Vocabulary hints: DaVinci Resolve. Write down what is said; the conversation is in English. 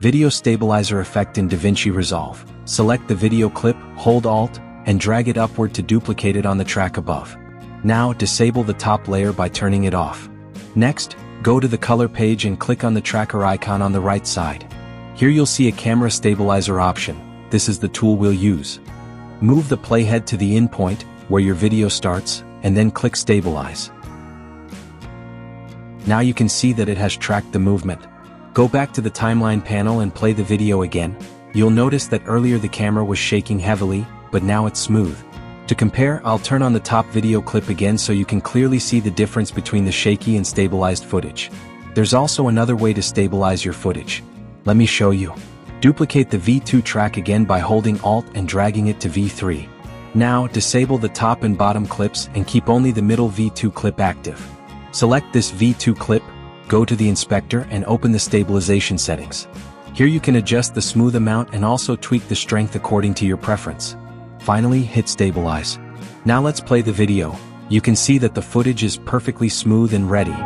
Video stabilizer effect in DaVinci Resolve. Select the video clip, hold Alt, and drag it upward to duplicate it on the track above. Now disable the top layer by turning it off. Next, go to the color page and click on the tracker icon on the right side. Here you'll see a camera stabilizer option. This is the tool we'll use. Move the playhead to the in point, where your video starts, and then click Stabilize. Now you can see that it has tracked the movement. Go back to the timeline panel and play the video again. You'll notice that earlier the camera was shaking heavily, but now it's smooth. To compare, I'll turn on the top video clip again so you can clearly see the difference between the shaky and stabilized footage. There's also another way to stabilize your footage. Let me show you. Duplicate the V2 track again by holding Alt and dragging it to V3. Now, disable the top and bottom clips and keep only the middle V2 clip active. Select this V2 clip, go to the inspector and open the stabilization settings. Here you can adjust the smooth amount and also tweak the strength according to your preference. Finally, hit Stabilize. Now let's play the video. You can see that the footage is perfectly smooth and ready.